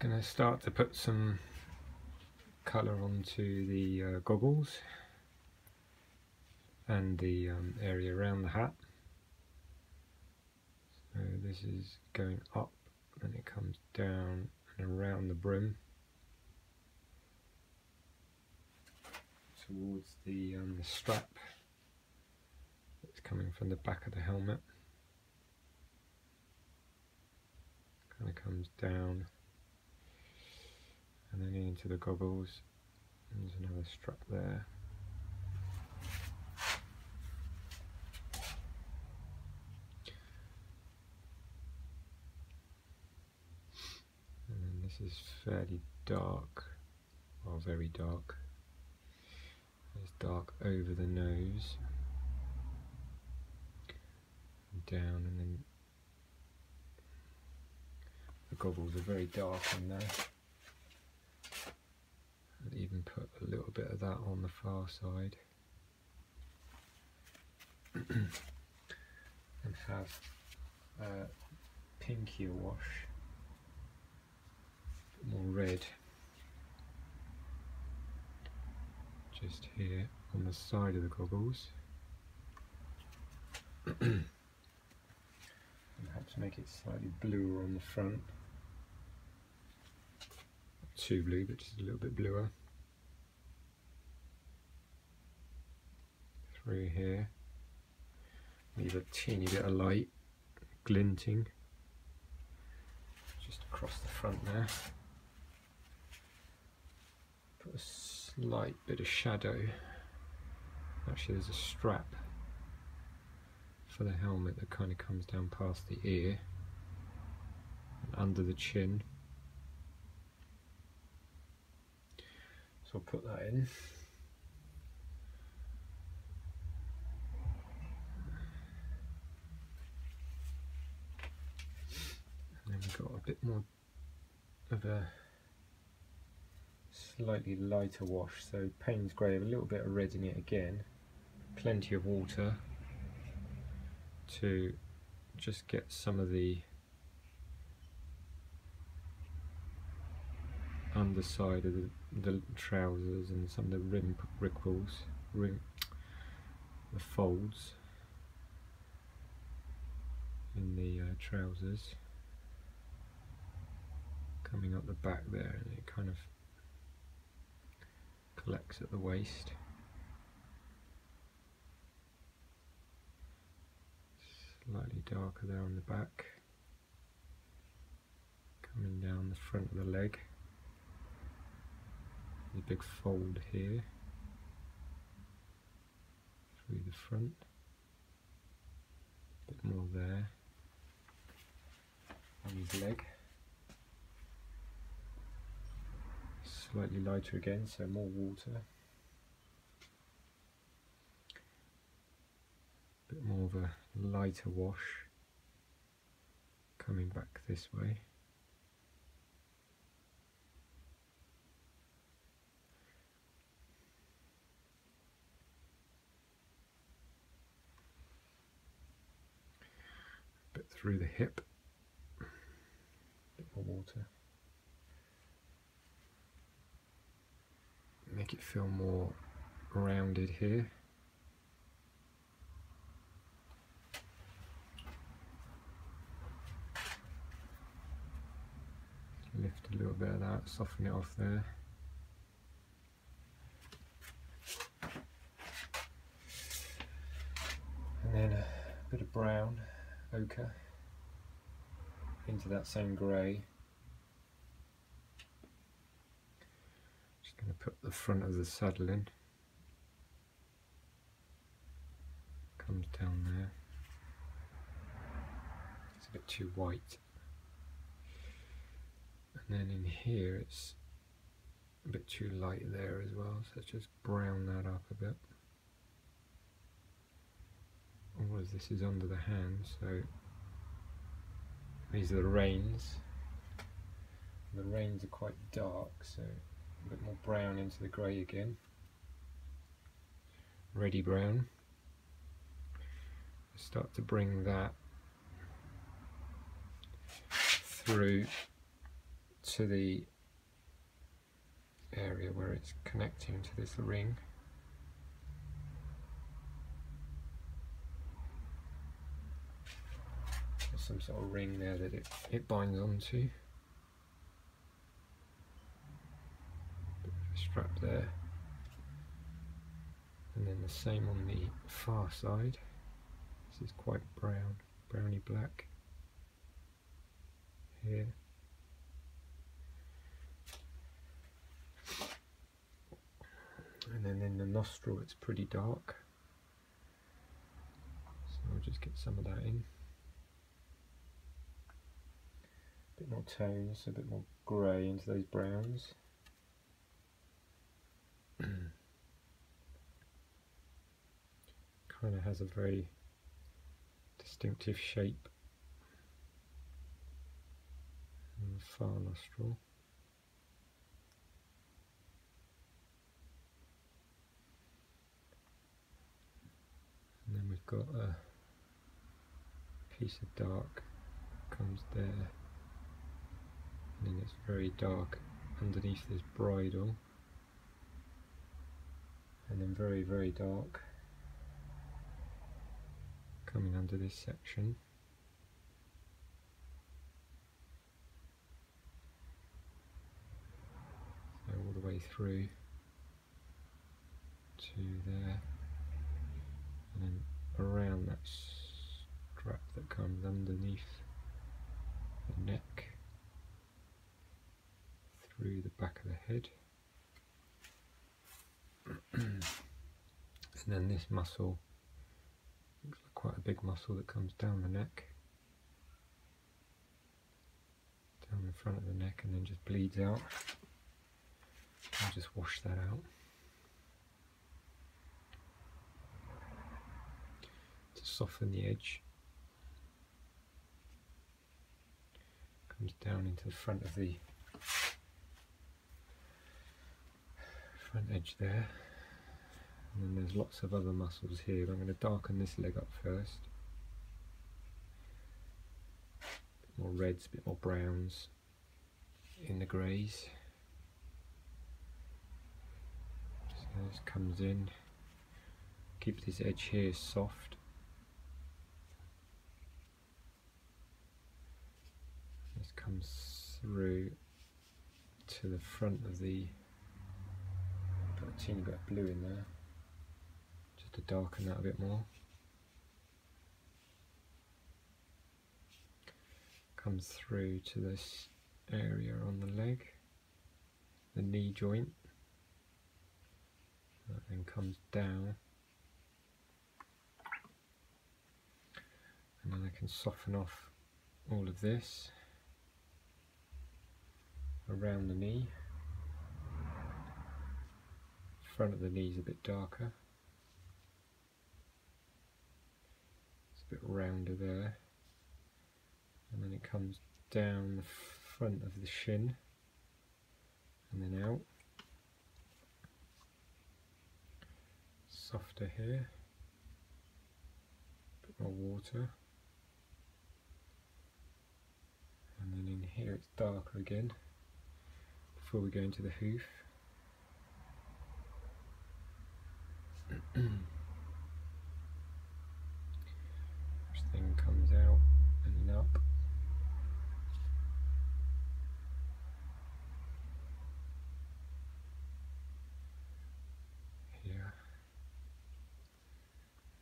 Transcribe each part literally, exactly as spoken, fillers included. going to start to put some colour onto the uh, goggles and the um, area around the hat. So this is going up, then it comes down and around the brim towards the, um, the strap that's coming from the back of the helmet. Kind of comes down and then into the goggles. There's another strap there. And then this is fairly dark, or very dark. It's dark over the nose, and down, and then the goggles are very dark in there. I'd even put a little bit of that on the far side and have a pinkier wash, a bit more red. Just here on the side of the goggles, and perhaps make it slightly bluer on the front. Not too blue, but just a little bit bluer. Through here, leave a teeny bit of light glinting just across the front there. Put a light bit of shadow. Actually, there's a strap for the helmet that kind of comes down past the ear and under the chin, so I'll put that in. And then we've got a bit more of a slightly lighter wash, so Payne's Grey, a little bit of red in it again, plenty of water to just get some of the underside of the, the trousers and some of the rim ripples, rim, the folds in the uh, trousers coming up the back there, and it kind of collects at the waist. Slightly darker there on the back, coming down the front of the leg. There's a big fold here through the front, a bit more there on his leg. Slightly lighter again, so more water. A bit more of a lighter wash coming back this way. A bit through the hip, a bit more water. Make it feel more rounded here. Lift a little bit of that, soften it off there. And then a bit of brown, ochre, into that same grey. Going to put the front of the saddle in, comes down there, it's a bit too white, and then in here it's a bit too light there as well, so let's just brown that up a bit. All of this is under the hand, so these are the reins, the reins are quite dark, so a bit more brown into the grey again, reddy brown. Start to bring that through to the area where it's connecting to this ring. There's some sort of ring there that it, it binds onto. Bit of a strap there. And then the same on the far side. This is quite brown, browny black here. And then in the nostril it's pretty dark, so I'll just get some of that in. A bit more tones, a bit more grey into those browns. Kind of has a very distinctive shape on the far nostril. And then we've got a piece of dark comes there, and then it's very dark underneath this bridle, and then very very dark coming under this section. So all the way through to there, and then around that strap that comes underneath the neck, through the back of the head. And then this muscle looks like quite a big muscle that comes down the neck, down in front of the neck, and then just bleeds out. I'll just wash that out. To soften the edge, comes down into the front of the front edge there. And then there's lots of other muscles here, but I'm going to darken this leg up first. A bit more reds, a bit more browns in the greys. So this comes in. Keep this edge here soft. This comes through to the front of the, put a teeny bit of blue in there. To darken that a bit more. Comes through to this area on the leg, the knee joint. That then comes down, and then I can soften off all of this around the knee. Front of the knee is a bit darker. Bit rounder there, and then it comes down the front of the shin and then out. Softer here, a bit more water, and then in here it's darker again before we go into the hoof. Thing comes out and up, here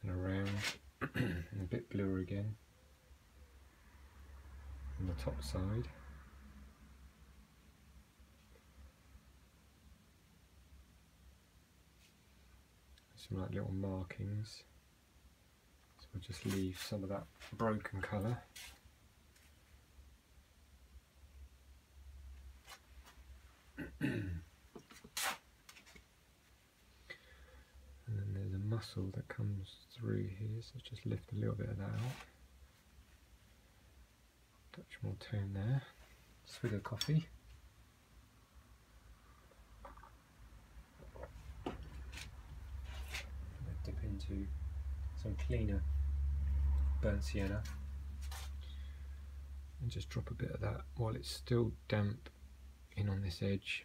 and around, and a bit bluer again on the top side. Some like little markings. We'll just leave some of that broken colour. And then there's a muscle that comes through here, so just lift a little bit of that out. Touch more tone there. Swig of coffee. I'm going to dip into some cleaner burnt sienna and just drop a bit of that while it's still damp in on this edge.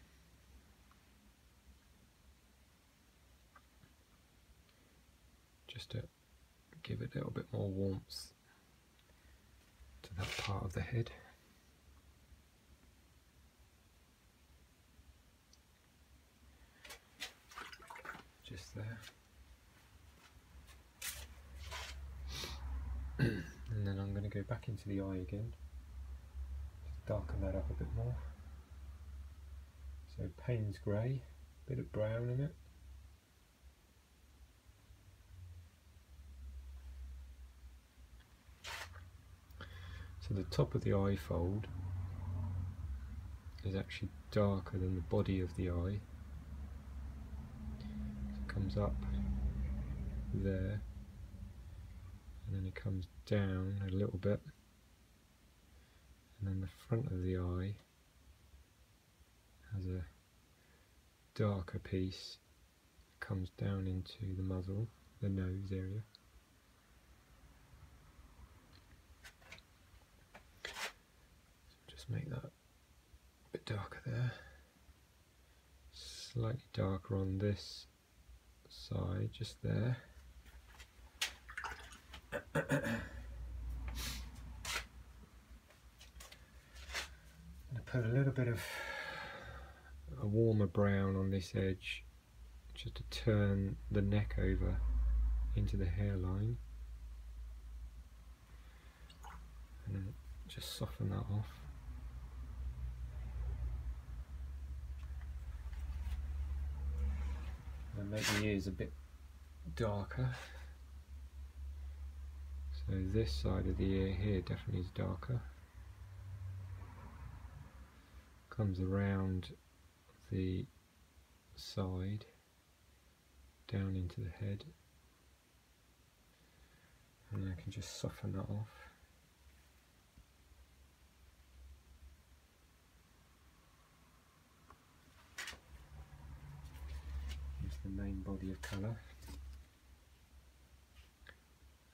Just to give it a little bit more warmth to that part of the head. Just there. And then I'm going to go back into the eye again. Just darken that up a bit more. So Payne's grey, a bit of brown in it. So the top of the eye fold is actually darker than the body of the eye. So it comes up there. And then it comes down a little bit, and then the front of the eye has a darker piece that comes down into the muzzle, the nose area. So just make that a bit darker there, slightly darker on this side, just there. I'm going to put a little bit of a warmer brown on this edge just to turn the neck over into the hairline, and then just soften that off. And make the ears a bit darker. So this side of the ear here definitely is darker. Comes around the side, down into the head. And I can just soften that off. Here's the main body of colour.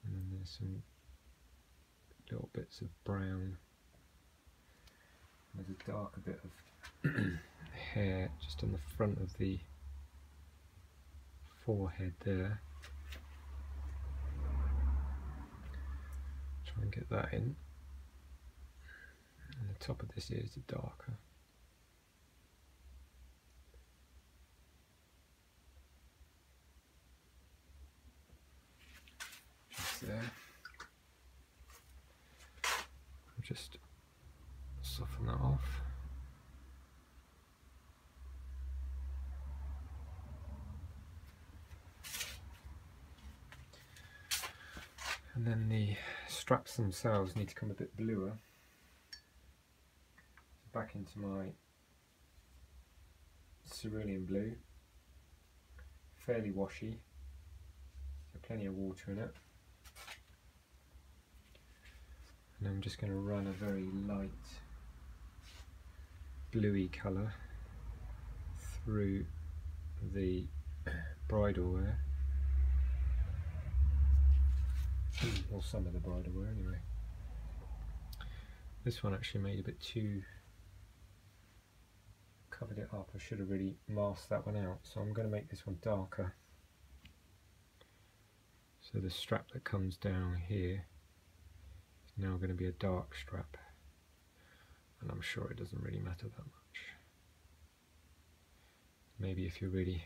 And then there's some little bits of brown. There's a darker bit of hair just on the front of the forehead there. Try and get that in. And the top of this ear is darker. There. Just soften that off. And then the straps themselves need to come a bit bluer. So back into my cerulean blue, fairly washy, so plenty of water in it. And I'm just going to run a very light bluey colour through the bridle wear, or some of the bridle wear anyway. This one actually made a bit too, covered it up. I should have really masked that one out, so I'm going to make this one darker. So the strap that comes down here now going to be a dark strap, and I'm sure it doesn't really matter that much. Maybe if you're really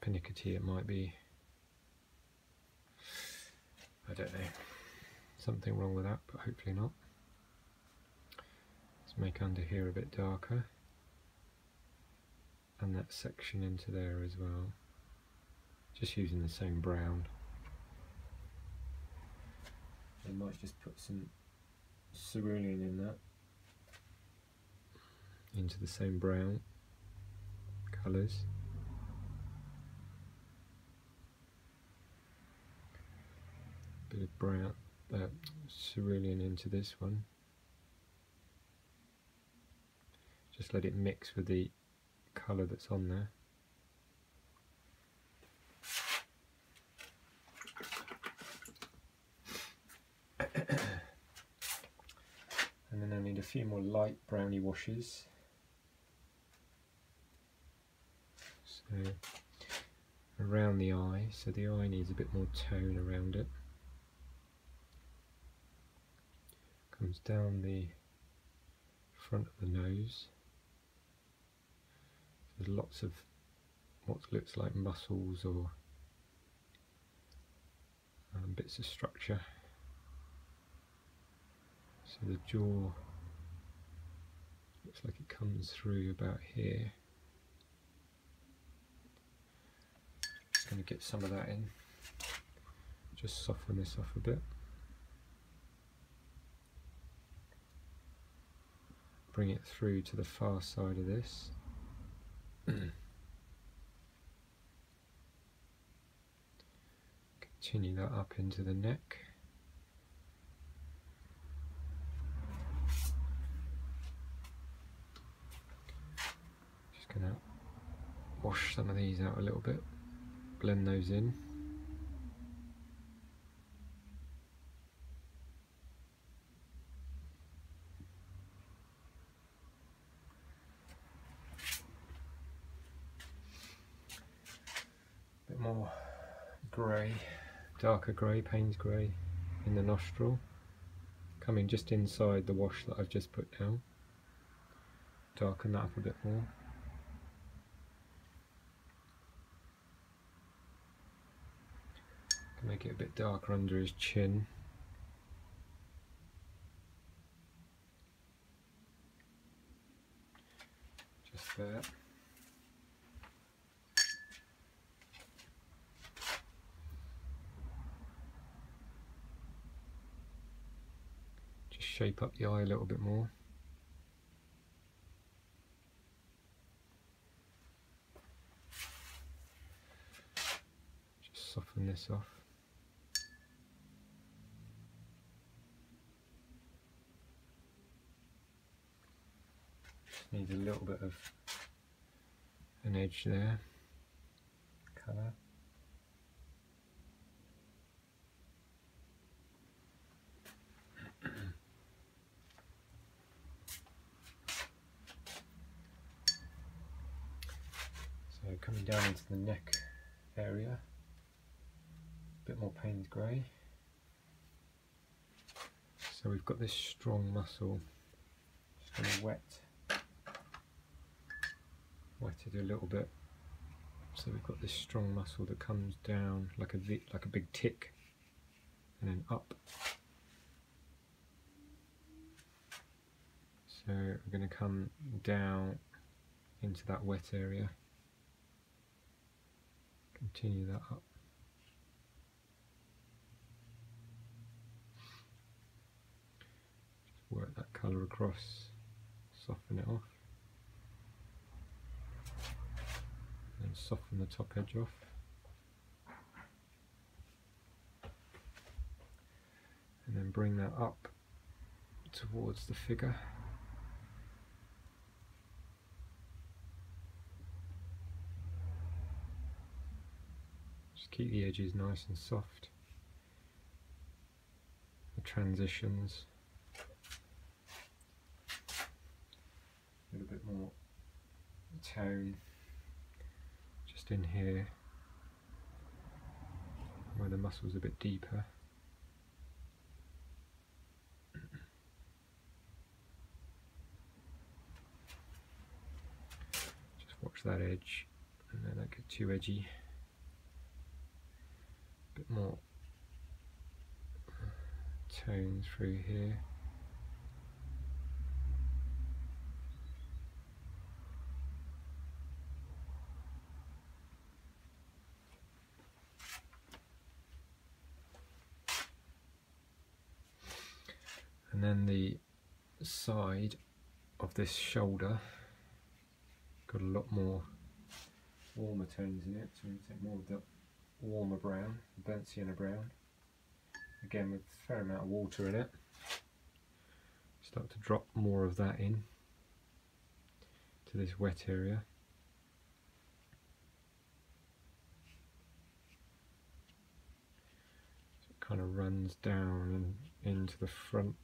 pernickety it might be, I don't know, something wrong with that, but hopefully not. Let's make under here a bit darker, and that section into there as well, just using the same brown. I might just put some cerulean in that, into the same brown colours. Bit of brown, uh, cerulean into this one. Just let it mix with the colour that's on there. few more light browny washes. So around the eye, so the eye needs a bit more tone around it. Comes down the front of the nose. There's lots of what looks like muscles or um, bits of structure. So the jaw looks like it comes through about here. Just going to get some of that in, just soften this off a bit. Bring it through to the far side of this. Continue that up into the neck. Just going to wash some of these out a little bit, blend those in. More grey, darker grey, Payne's grey in the nostril, coming just inside the wash that I've just put down. Darken that up a bit more. Can make it a bit darker under his chin. Just there. Shape up the eye a little bit more. Just soften this off. Just needs a little bit of an edge there, colour. Coming down into the neck area, a bit more Payne's grey. So we've got this strong muscle, just going to wet, wet it a little bit. So we've got this strong muscle that comes down like a, v, like a big tick and then up. So we're going to come down into that wet area. Continue that up. Just work that colour across, soften it off, and soften the top edge off. And then bring that up towards the figure. Keep the edges nice and soft, the transitions, a little bit more tone just in here where the muscle's a bit deeper. Just watch that edge and then don't get too edgy. Bit more tone through here. And then the side of this shoulder got a lot more warmer tones in it, so we take more of that warmer brown, burnt sienna brown, again with a fair amount of water in it. Start to drop more of that in to this wet area. So it kind of runs down and into the front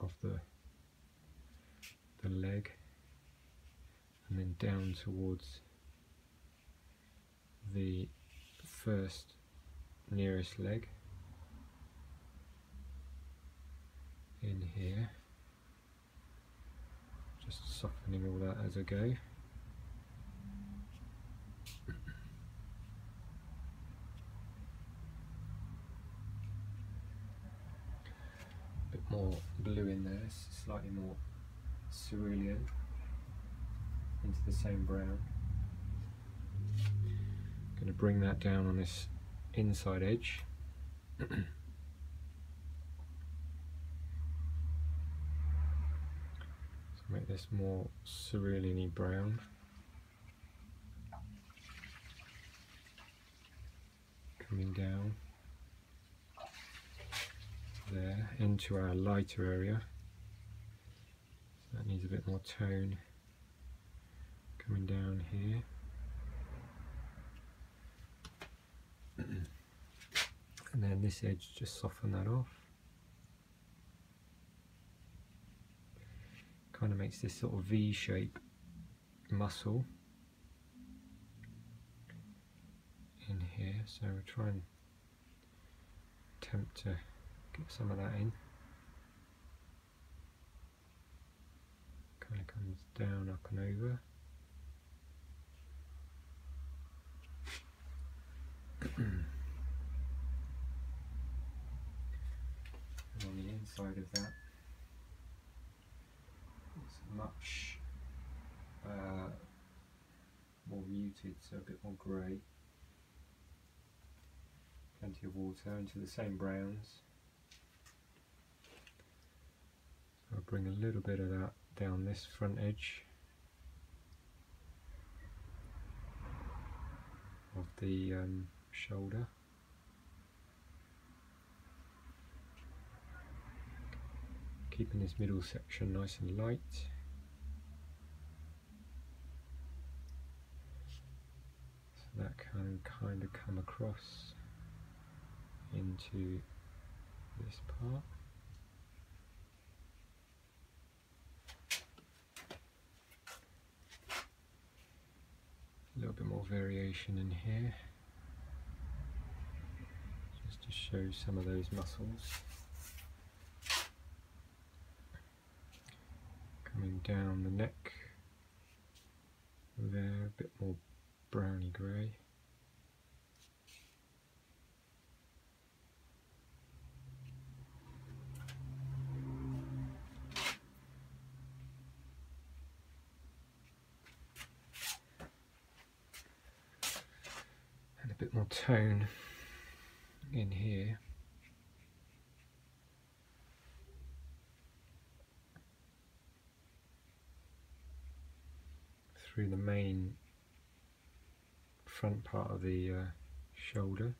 of the second leg, and then down towards the first nearest leg in here, just softening all that as I go. Bit more blue in there, slightly more cerulean into the same brown. Going to bring that down on this inside edge. Make this more cerulean-y brown. Coming down there into our lighter area. So that needs a bit more tone. Coming down here. And then this edge, just soften that off. Kind of makes this sort of V-shape muscle in here, so we'll try and attempt to get some of that in. Kind of comes down, up and over. And on the inside of that, much uh, more muted, so a bit more grey, plenty of water into the same browns. So I'll bring a little bit of that down this front edge of the um, shoulder. Keeping this middle section nice and light. That can kind of come across into this part. A little bit more variation in here, just to show some of those muscles. Coming down the neck there, a bit more browny grey. And a bit more tone in here. Through the main front part of the uh, shoulder.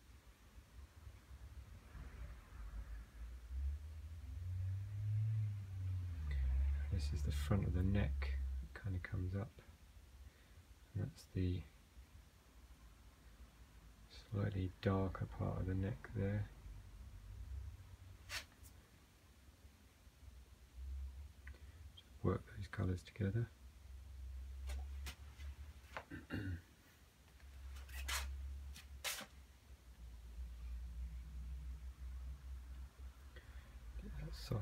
This is the front of the neck that kind of comes up, and that's the slightly darker part of the neck there. Just work those colours together. Soft.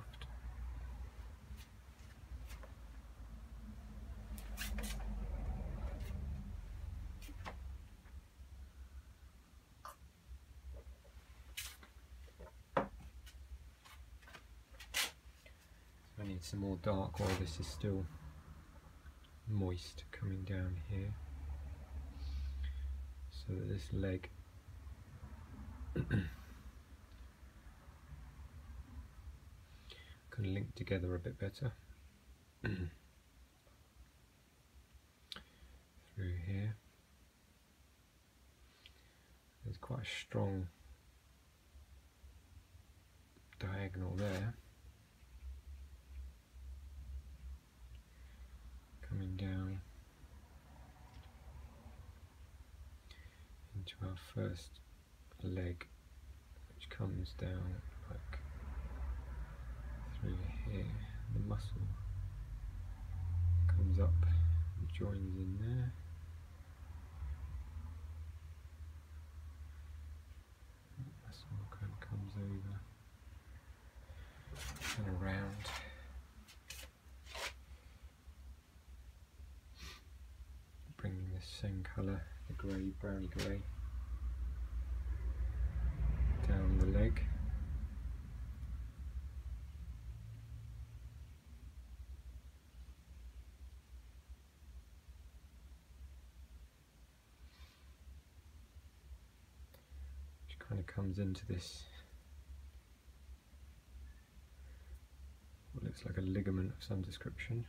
So I need some more dark while this is still moist, coming down here, so that this leg can link together a bit better. Through here. There's quite a strong diagonal there. Coming down into our first leg, which comes down like here, the muscle joins in there. That all kind of comes over and around. Bringing this same colour, the grey, browny grey, down the leg. Kind of comes into this, what looks like a ligament of some description.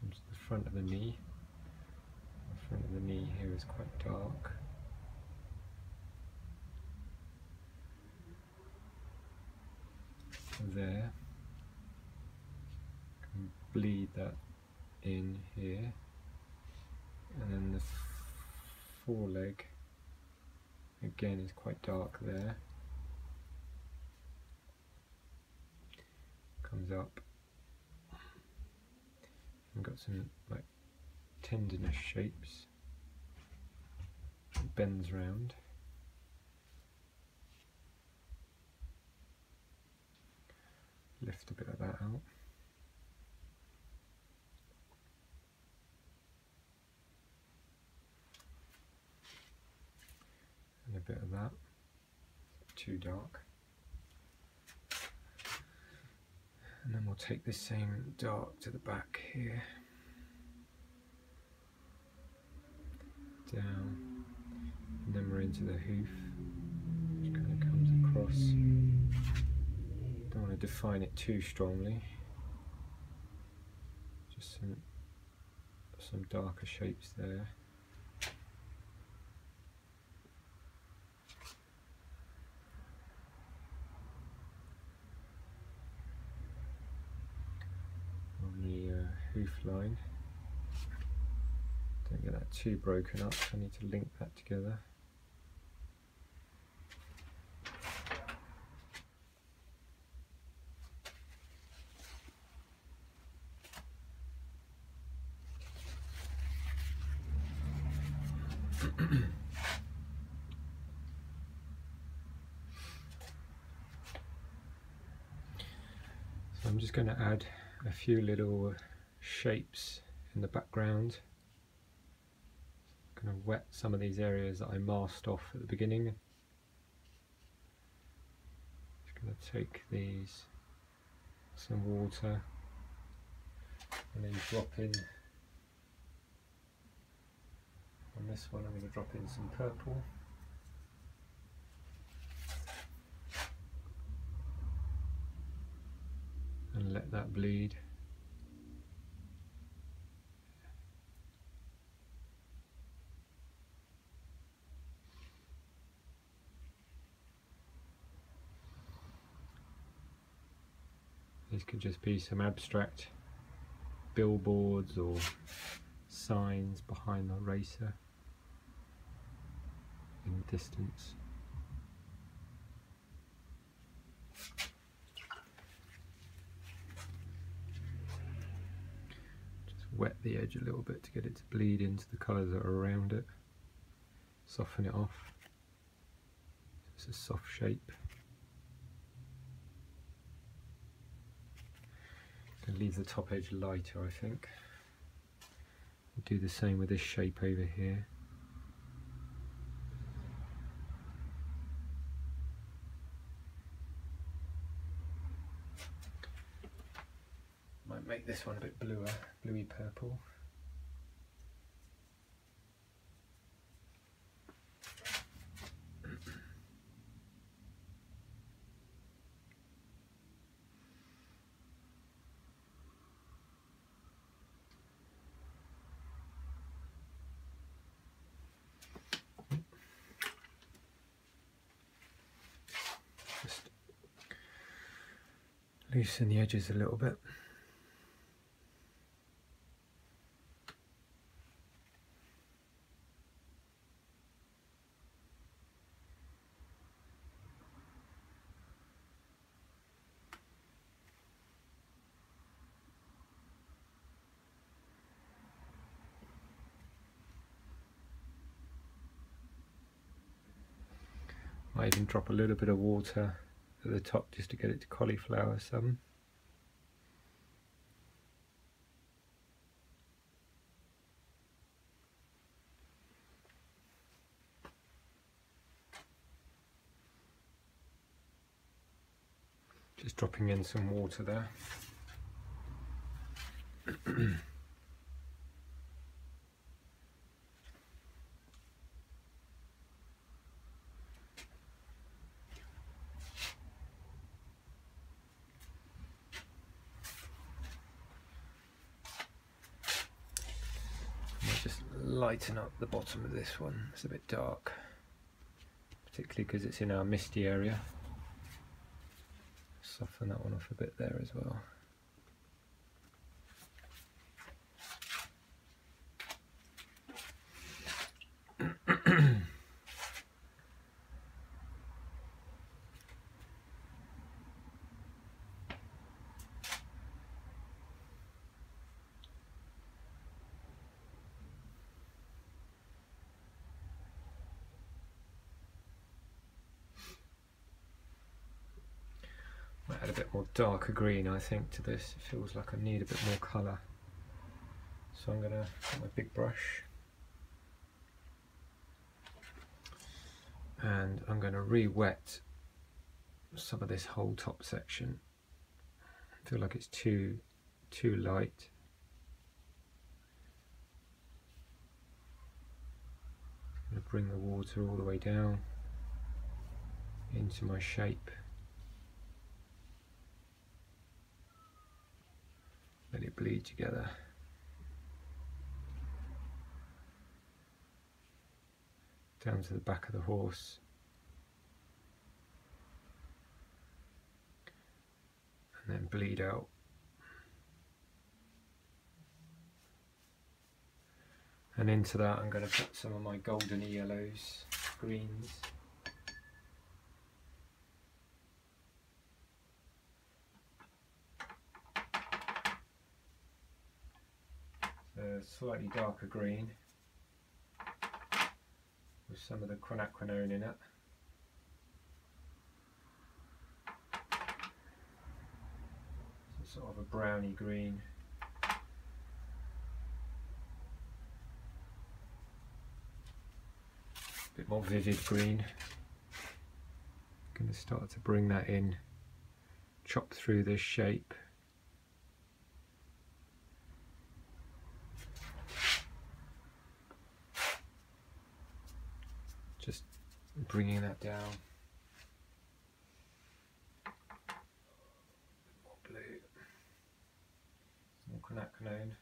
Comes to the front of the knee. The front of the knee here is quite dark. There. Can bleed that in here, and then the foreleg again is quite dark there. Comes up and got some like tendinous shapes. It bends round. Lift a bit of that out. A bit of that, too dark, and then we'll take this same dark to the back here, down, and then we're into the hoof, which kind of comes across. Don't want to define it too strongly, just some, some darker shapes there. Line. Don't get that too broken up, I need to link that together. So I'm just going to add a few little shapes in the background. I'm going to wet some of these areas that I masked off at the beginning. Just going to take these, some water, and then drop in, on this one I'm going to drop in some purple. And let that bleed. This could just be some abstract billboards or signs behind the racer in the distance. Just wet the edge a little bit to get it to bleed into the colours that are around it. Soften it off. It's a soft shape. Leave the top edge lighter, I think. We'll do the same with this shape over here. Might make this one a bit bluer, bluey purple. Loosen the edges a little bit. I even drop a little bit of water at the top just to get it to cauliflower some. Just dropping in some water there. Just lighten up the bottom of this one, it's a bit dark, particularly because it's in our misty area. Soften that one off a bit there as well. Add a bit more darker green, I think, to this. It feels like I need a bit more colour. So I'm going to get my big brush and I'm going to re-wet some of this whole top section. I feel like it's too too light. I'm going to bring the water all the way down into my shape. Let it bleed together. Down to the back of the horse. And then bleed out. And into that I'm going to put some of my golden yellows, greens. A slightly darker green with some of the quinacridone in it. So sort of a browny green. A bit more vivid green. I'm going to start to bring that in, chop through this shape. Just bringing that down. More blue. More quinacridone.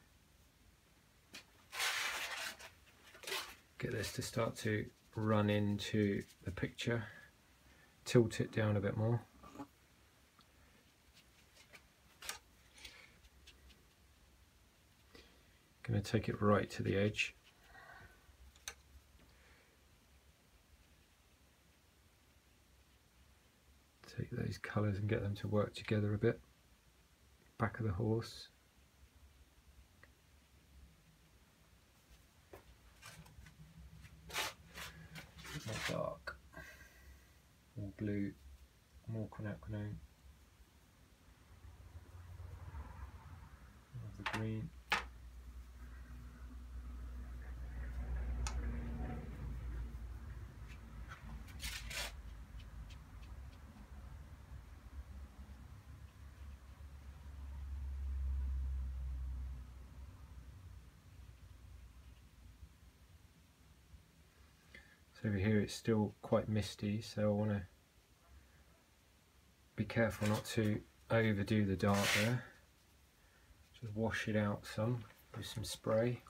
Get this to start to run into the picture. Tilt it down a bit more. Going to take it right to the edge. Take those colours and get them to work together a bit. Back of the horse. More dark, more blue, more quinacridone. More of the green. Over here it's still quite misty, so I want to be careful not to overdo the dark there. Just wash it out some with some spray.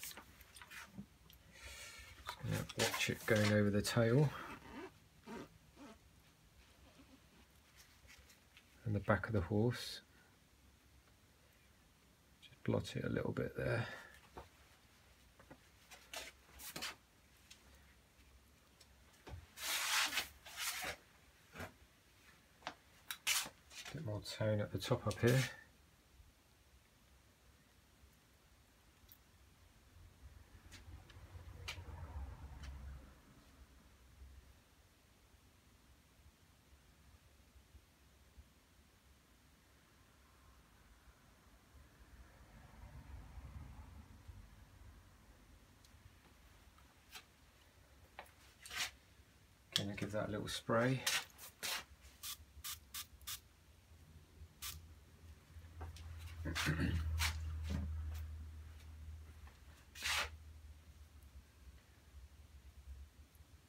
Just going to watch it going over the tail and the back of the horse. Blot it a little bit there. A bit more tone at the top up here. going to give that a little spray.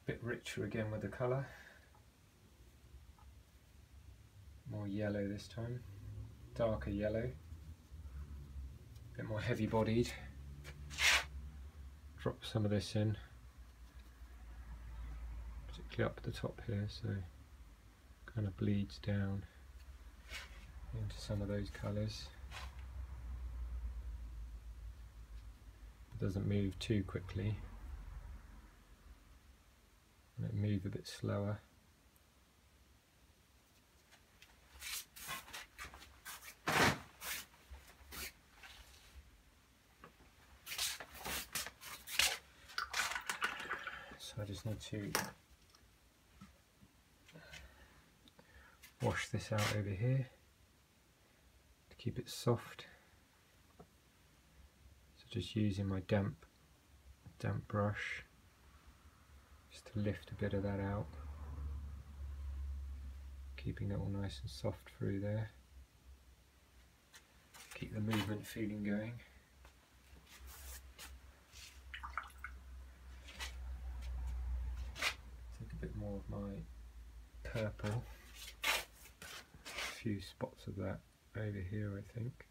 Bit richer again with the colour, more yellow this time, darker yellow, bit more heavy bodied. Drop some of this in, particularly up at the top here, so it kind of bleeds down into some of those colours. It doesn't move too quickly. Let it move a bit slower. So I just need to wash this out over here to keep it soft. Just using my damp, damp brush just to lift a bit of that out, keeping it all nice and soft through there, keep the movement feeling going. Take a bit more of my purple, a few spots of that over here I think.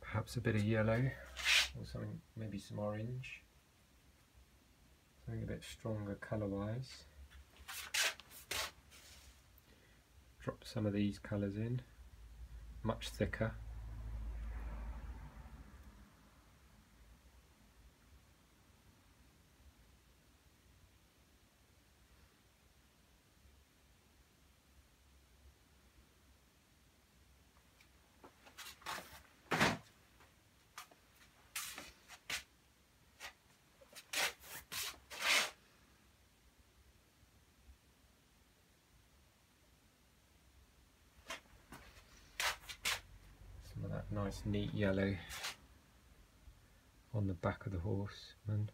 Perhaps a bit of yellow or something, maybe some orange, something a bit stronger colour wise. Drop some of these colours in, much thicker. Nice neat yellow on the back of the horseman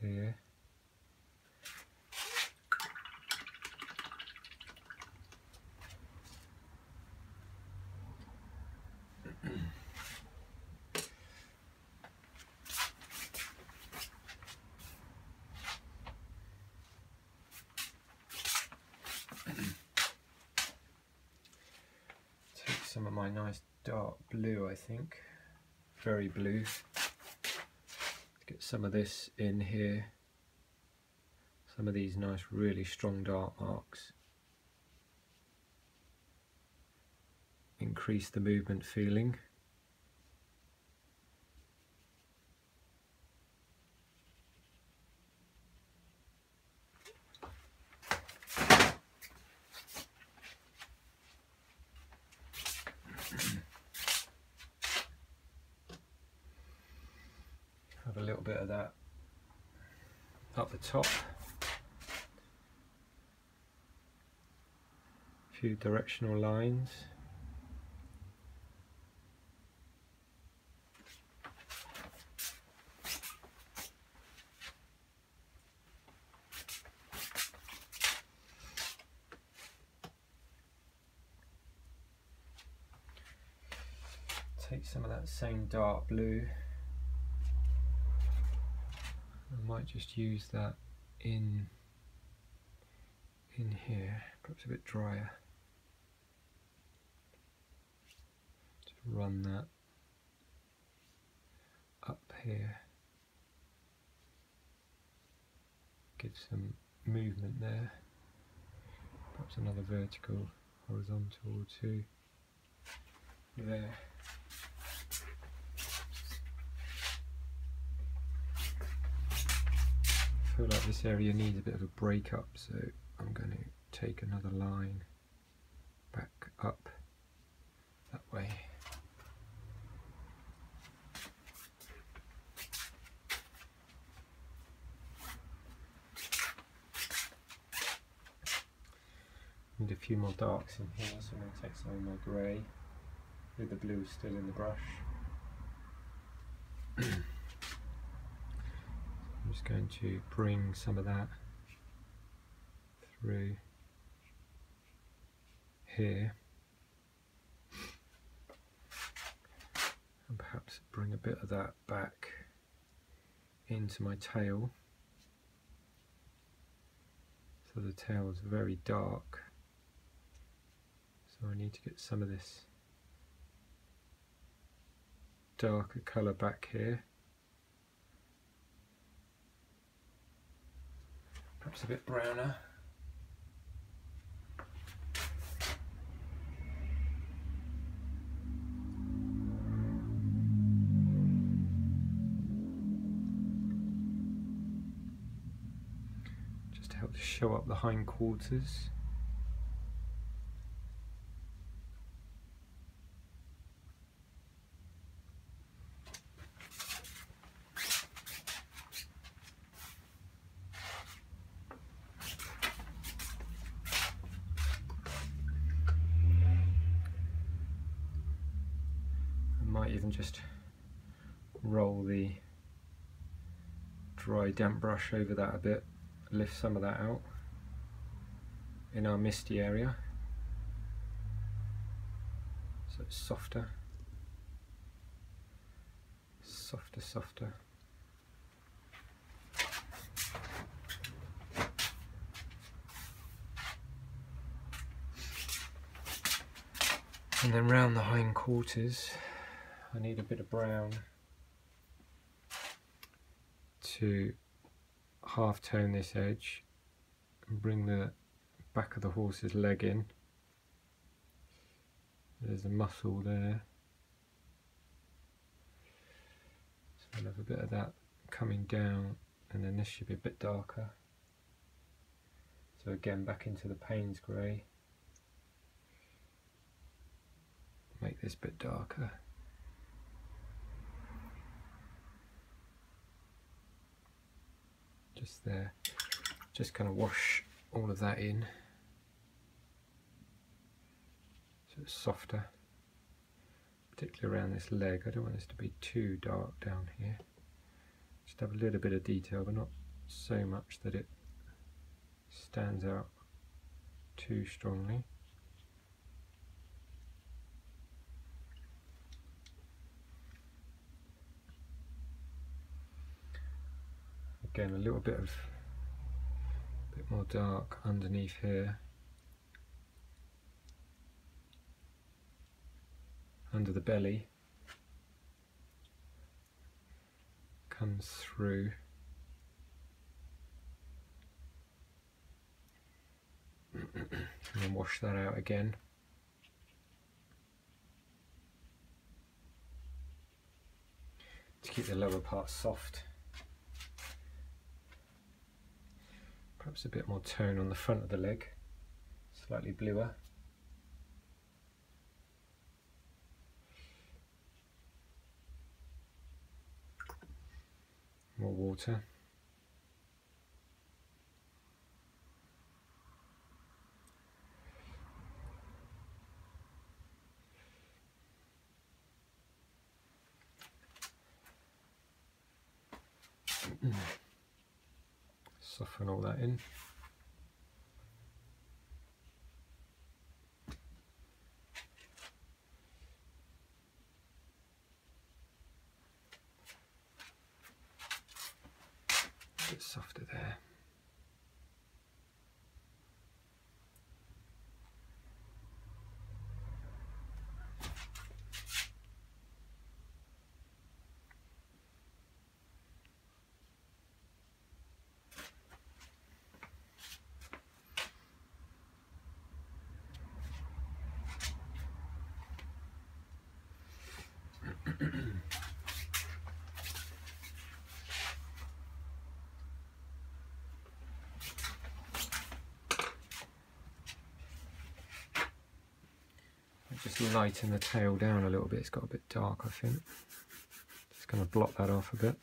here. Some of my nice dark blue, I think, very blue. Get some of this in here, some of these nice really strong dark marks. Increase the movement feeling. Have a little bit of that up the top, a few directional lines. Take some of that same dark blue. I might just use that in in here, perhaps a bit drier. Just run that up here. Give some movement there. Perhaps another vertical, horizontal or two there. I feel like this area needs a bit of a break up, so I'm going to take another line back up that way. Need a few more darks in here, so I'm going to take some of my grey with the blue still in the brush. I'm just going to bring some of that through here, and perhaps bring a bit of that back into my tail, so the tail is very dark, so I need to get some of this darker colour back here, perhaps a bit browner. Help to show up the hindquarters. I might even just roll the dry damp brush over that a bit. Lift some of that out in our misty area so it's softer, softer, softer. And then round the hindquarters, I need a bit of brown to half tone this edge and bring the back of the horse's leg in. There's a muscle there. So I'll have a bit of that coming down, and then this should be a bit darker. So again, back into the Payne's grey. Make this bit darker. Just there, just kind of wash all of that in so it's softer, particularly around this leg. I don't want this to be too dark down here, just have a little bit of detail but not so much that it stands out too strongly. Again, a little bit of a bit more dark underneath here, under the belly, comes through. And then wash that out again. To keep the lower part soft. Perhaps a bit more tone on the front of the leg, slightly bluer. More water. Soften all that in. A bit softer there. Just lighten the tail down a little bit, it's got a bit dark I think. Just going to block that off a bit.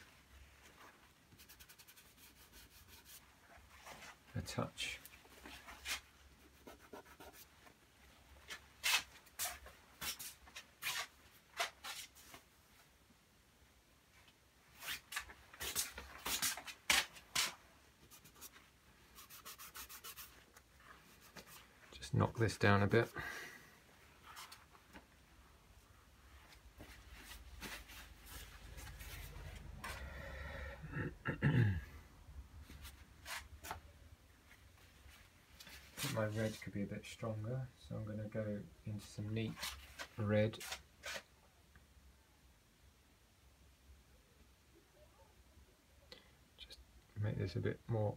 A touch. Just knock this down a bit. My red could be a bit stronger, so I'm going to go into some neat red. Just make this a bit more,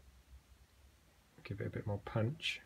give it a bit more punch.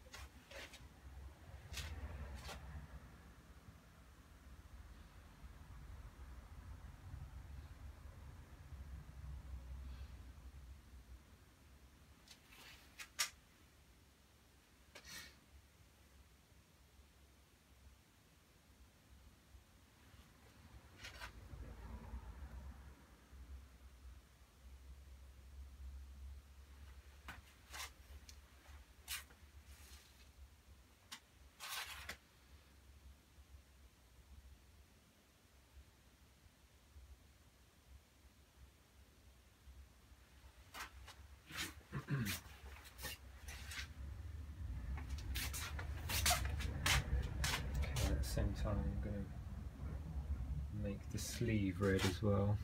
Same time I'm going to make the sleeve red as well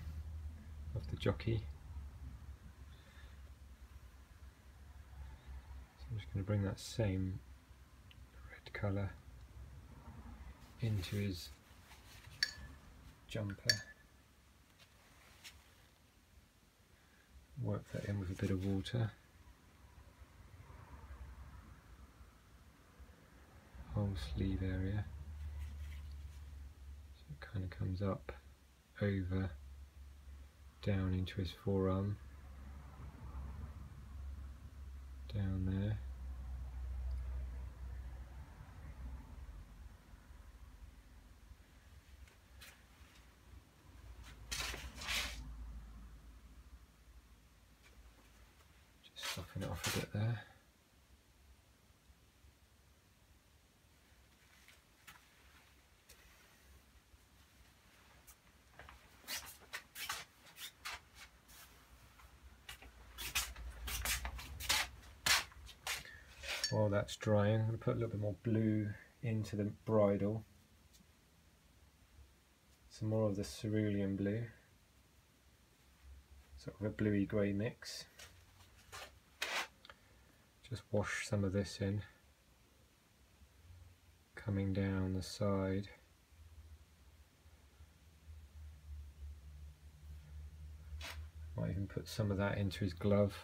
of the jockey. So I'm just going to bring that same red colour into his jumper. Work that in with a bit of water. Whole sleeve area. Kind of comes up, over, down into his forearm, down there, just soften it off a bit there. While that's drying, I'm going to put a little bit more blue into the bridle. Some more of the cerulean blue, sort of a bluey grey mix. Just wash some of this in, coming down the side. Might even put some of that into his glove.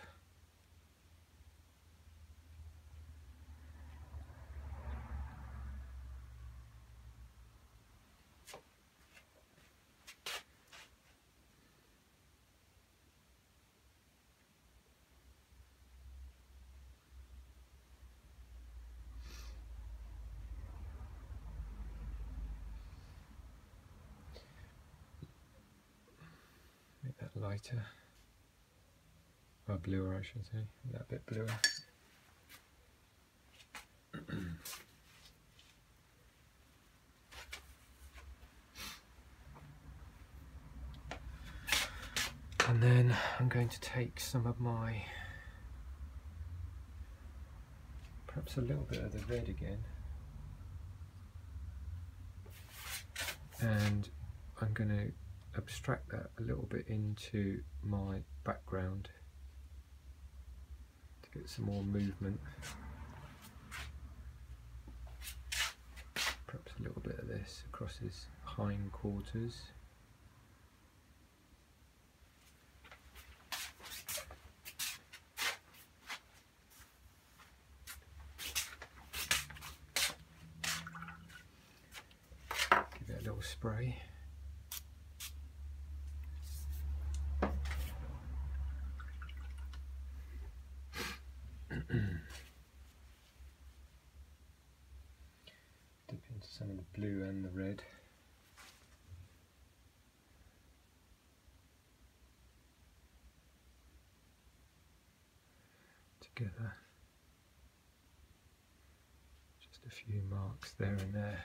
Lighter, or bluer I should say, that bit bluer. And then I'm going to take some of my, perhaps a little bit of the red again, and I'm going to abstract that a little bit into my background to get some more movement. Perhaps a little bit of this across his hindquarters. Give it a little spray. Dip into some of the blue and the red. Together. Just a few marks there and there.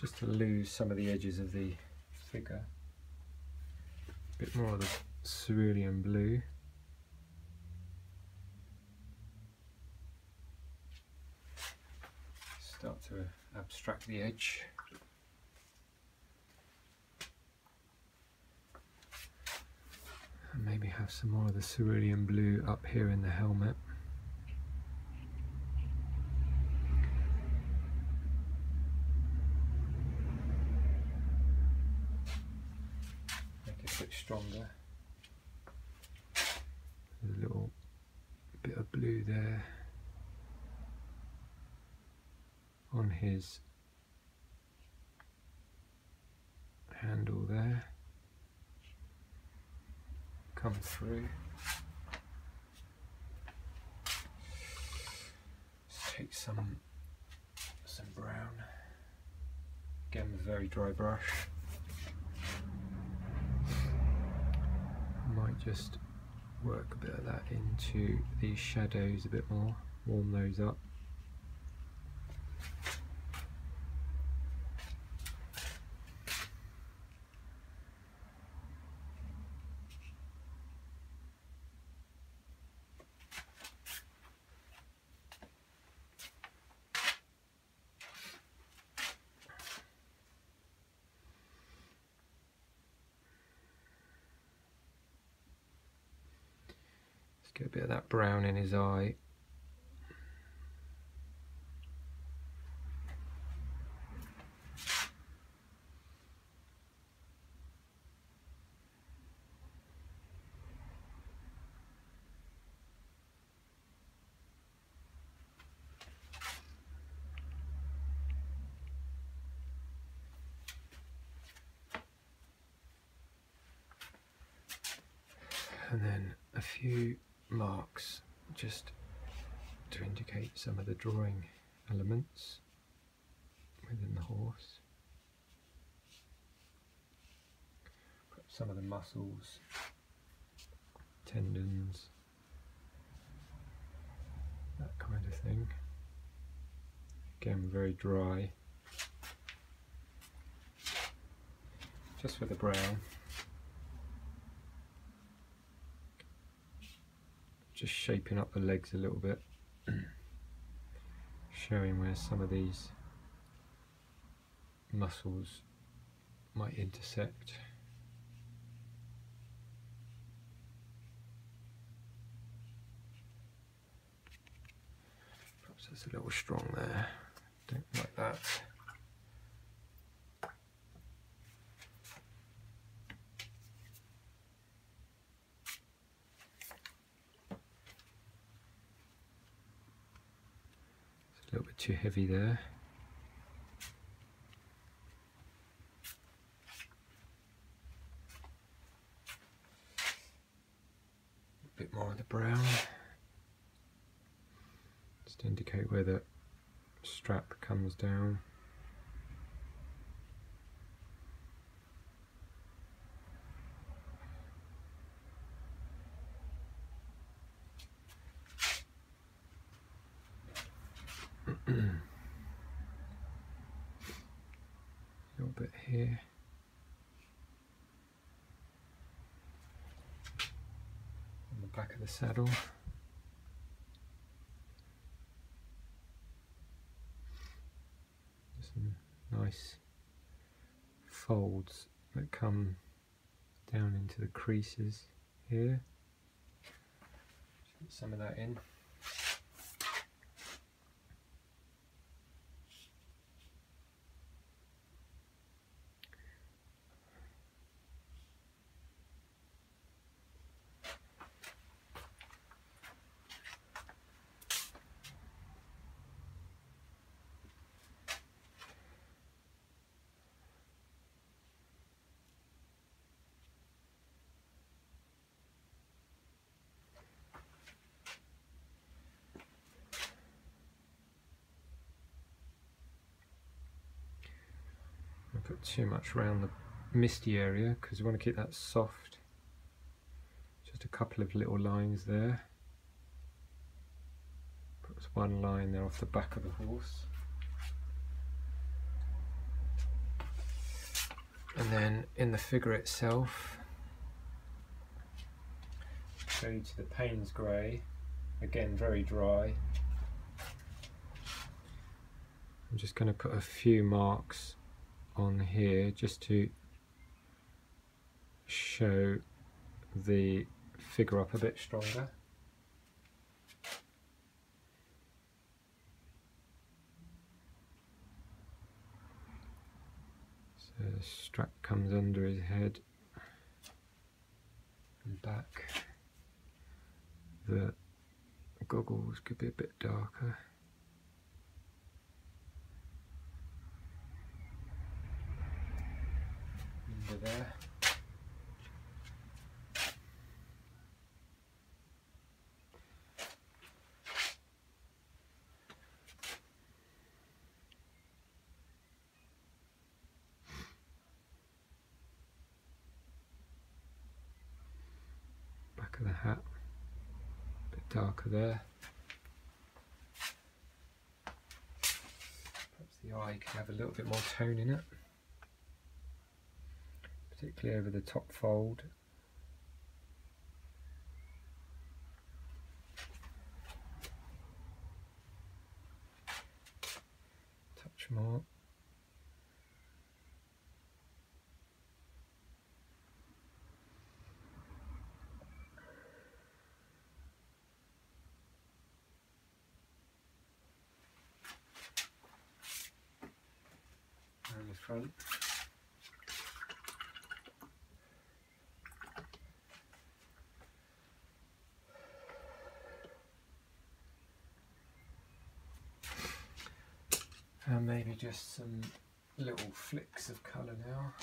Just to lose some of the edges of the figure. A bit more of the cerulean blue. to abstract the edge. And maybe have some more of the cerulean blue up here in the helmet. Make it a bit stronger. There's a little bit of blue there on his handle there. Come through. Let's take some some brown. Again with a very dry brush. Might just work a bit of that into these shadows a bit more, warm those up. Get a bit of that brown in his eye. And then a few marks just to indicate some of the drawing elements within the horse. Perhaps some of the muscles, tendons, that kind of thing. Again, very dry, just with the brown. Just shaping up the legs a little bit, showing where some of these muscles might intersect. Perhaps that's a little strong there, don't like that. A little bit too heavy there. A bit more of the brown. Just to indicate where the strap comes down. A little bit here. On the back of the saddle. Some nice folds that come down into the creases here. Get some of that in. Put too much around the misty area because you want to keep that soft. Just a couple of little lines there. Perhaps one line there off the back of the horse. And then in the figure itself, show you to the Payne's grey, again very dry. I'm just going to put a few marks on here just to show the figure up a bit stronger. So the strap comes under his head and back. The goggles could be a bit darker. Under there. Back of the hat. A bit darker there. Perhaps the eye can have a little bit more tone in it. Particularly over the top fold. Touch more. Around the front. And maybe just some little flicks of colour now.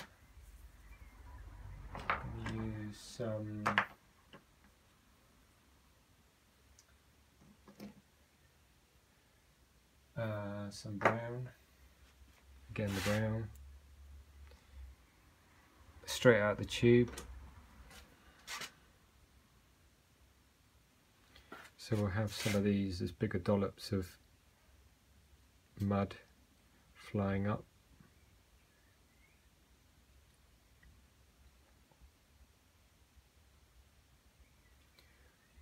I'm going to use some uh, some brown. Again, the brown straight out the tube. So we'll have some of these as bigger dollops of mud flying up.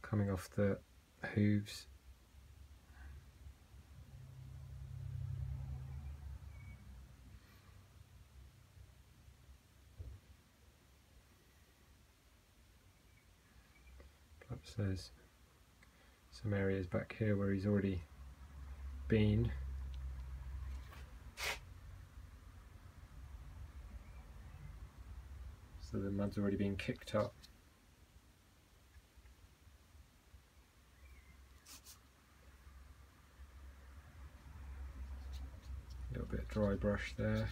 Coming off the hooves. Perhaps there's some areas back here where he's already been. So the mud's already been kicked up. A little bit of dry brush there.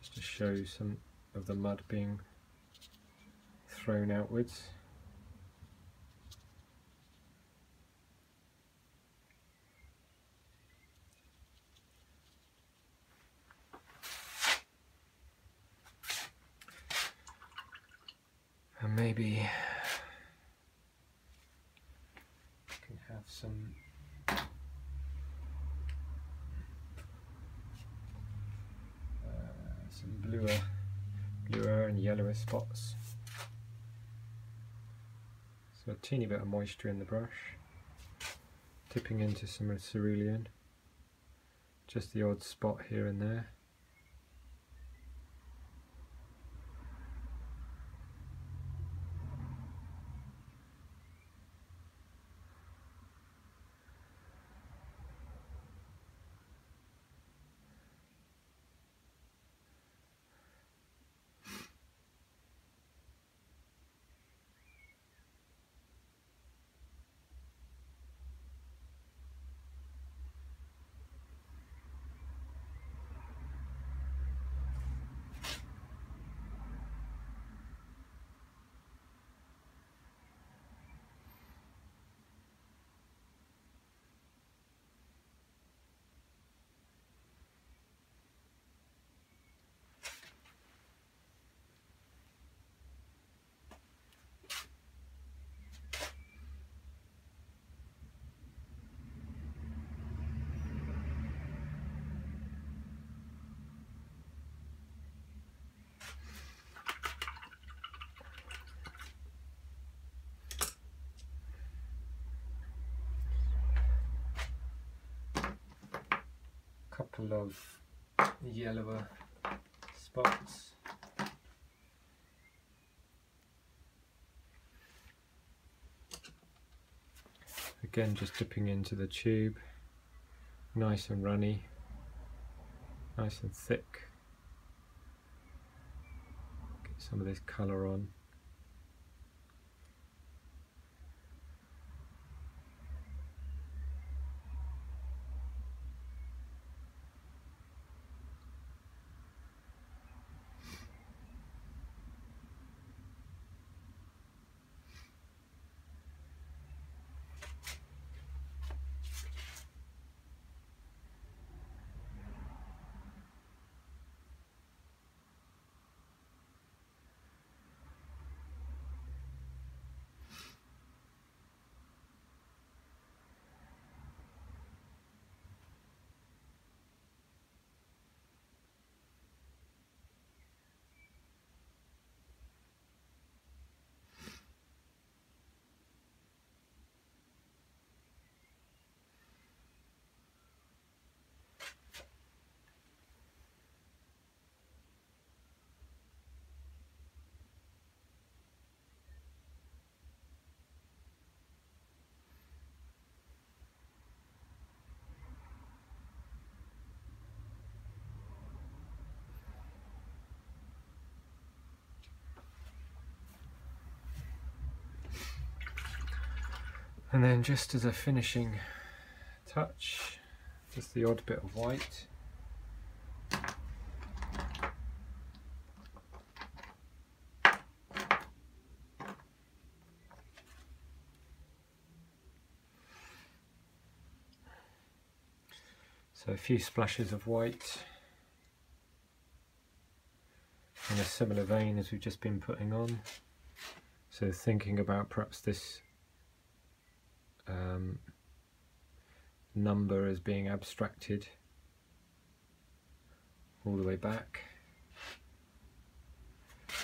Just to show some of the mud being thrown outwards. Maybe I can have some uh, some bluer, bluer and yellower spots. So a teeny bit of moisture in the brush, tipping into some cerulean. Just the odd spot here and there. couple of yellower spots. Again, just dipping into the tube, nice and runny, nice and thick. Get some of this colour on. And then just as a finishing touch, just the odd bit of white. So a few splashes of white in a similar vein as we've just been putting on. So thinking about perhaps this Um, number as being abstracted all the way back. A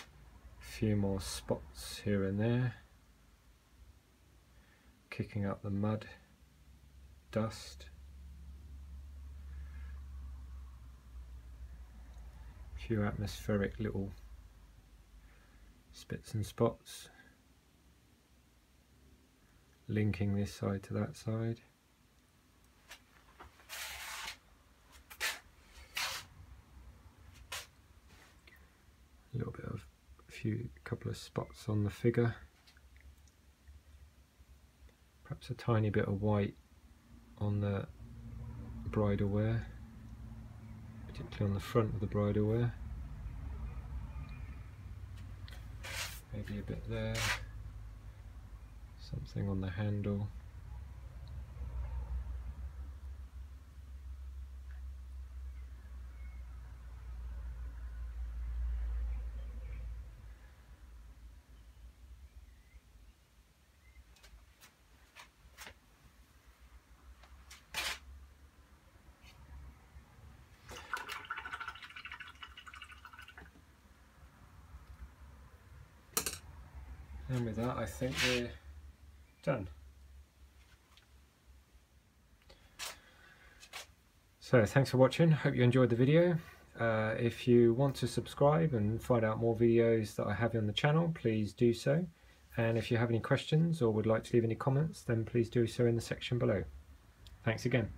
few more spots here and there, kicking up the mud, dust. A few atmospheric little spits and spots, linking this side to that side. A little bit of a few couple of spots on the figure. Perhaps a tiny bit of white on the bridal wear, particularly on the front of the bridal wear. Maybe a bit there. Something on the handle. And with that, I think we're done. So thanks for watching, hope you enjoyed the video. Uh, if you want to subscribe and find out more videos that I have on the channel, please do so, and if you have any questions or would like to leave any comments, then please do so in the section below. Thanks again.